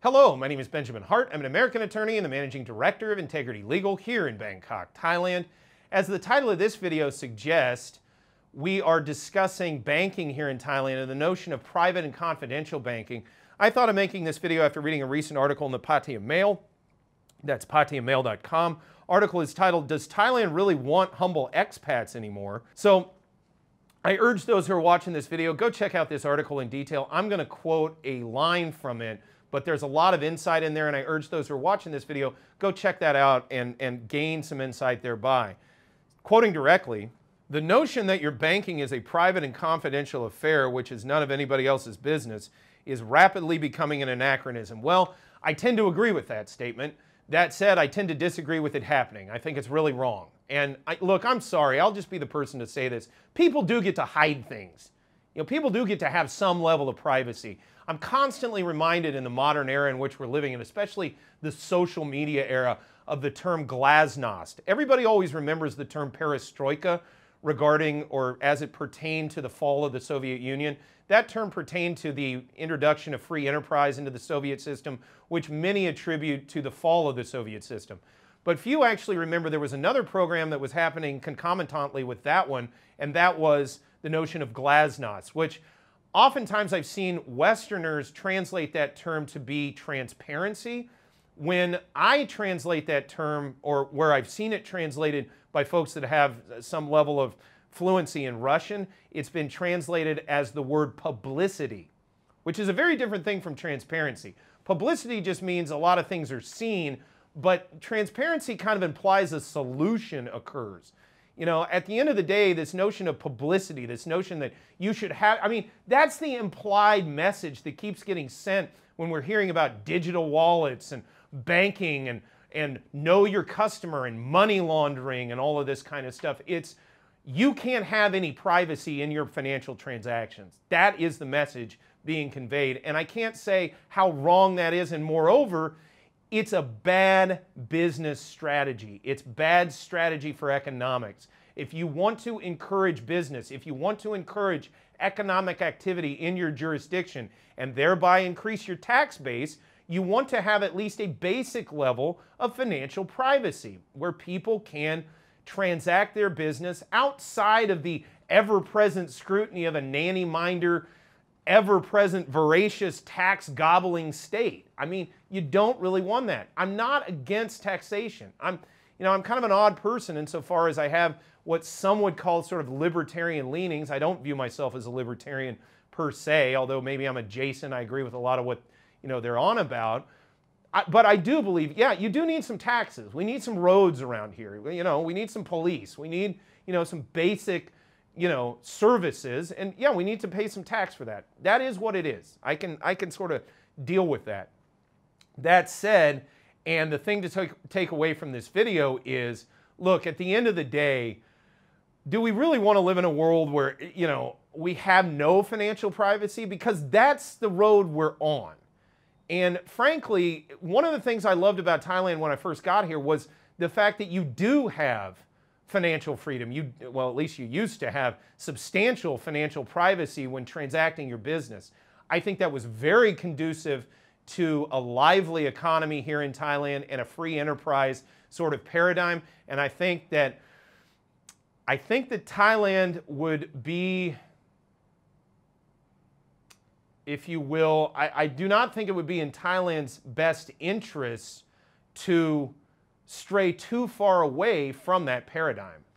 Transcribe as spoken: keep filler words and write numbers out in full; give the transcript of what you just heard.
Hello, my name is Benjamin Hart. I'm an American attorney and the managing director of Integrity Legal here in Bangkok, Thailand. As the title of this video suggests, we are discussing banking here in Thailand and the notion of private and confidential banking. I thought of making this video after reading a recent article in the Pattaya Mail. That's pattaya mail dot com. Article is titled, "Does Thailand Really Want Humble Expats Anymore?" So I urge those who are watching this video, go check out this article in detail. I'm going to quote a line from it, but there's a lot of insight in there, and I urge those who are watching this video, go check that out and, and gain some insight thereby. Quoting directly, "The notion that your banking is a private and confidential affair, which is none of anybody else's business, is rapidly becoming an anachronism." Well, I tend to agree with that statement. That said, I tend to disagree with it happening. I think it's really wrong. And I, look, I'm sorry, I'll just be the person to say this. People do get to hide things. You know, people do get to have some level of privacy. I'm constantly reminded in the modern era in which we're living, and especially the social media era, of the term Glasnost. Everybody always remembers the term Perestroika regarding, or as it pertained to the fall of the Soviet Union. That term pertained to the introduction of free enterprise into the Soviet system, which many attribute to the fall of the Soviet system. But few actually remember there was another program that was happening concomitantly with that one, and that was the notion of Glasnost, which oftentimes I've seen Westerners translate that term to be transparency. When I translate that term, or where I've seen it translated by folks that have some level of fluency in Russian, it's been translated as the word publicity, which is a very different thing from transparency. Publicity just means a lot of things are seen, but transparency kind of implies a solution occurs. You know, at the end of the day, this notion of publicity, this notion that you should have, I mean, that's the implied message that keeps getting sent when we're hearing about digital wallets and banking and, and know your customer and money laundering and all of this kind of stuff. It's, you can't have any privacy in your financial transactions. That is the message being conveyed. And I can't say how wrong that is. And moreover, it's a bad business strategy. It's bad strategy for economics. If you want to encourage business, if you want to encourage economic activity in your jurisdiction and thereby increase your tax base, you want to have at least a basic level of financial privacy where people can transact their business outside of the ever-present scrutiny of a nanny-minder, ever-present, voracious, tax-gobbling state. I mean, you don't really want that. I'm not against taxation. I'm, you know, I'm kind of an odd person insofar as I have what some would call sort of libertarian leanings. I don't view myself as a libertarian per se, although maybe I'm adjacent. I agree with a lot of what, you know, they're on about. I, but I do believe, yeah, you do need some taxes. We need some roads around here. You know, we need some police. We need, you know, some basic, you know, services, and yeah, we need to pay some tax for that. That is what it is. I can, I can sort of deal with that. That said, and the thing to take, take away from this video is, look, at the end of the day, do we really want to live in a world where, you know, we have no financial privacy? Because that's the road we're on. And frankly, one of the things I loved about Thailand when I first got here was the fact that you do have financial freedom. You, well, at least you used to have substantial financial privacy when transacting your business. I think that was very conducive to a lively economy here in Thailand and a free enterprise sort of paradigm. And I think that, I think that Thailand would be, if you will, I, I do not think it would be in Thailand's best interests to stray too far away from that paradigm.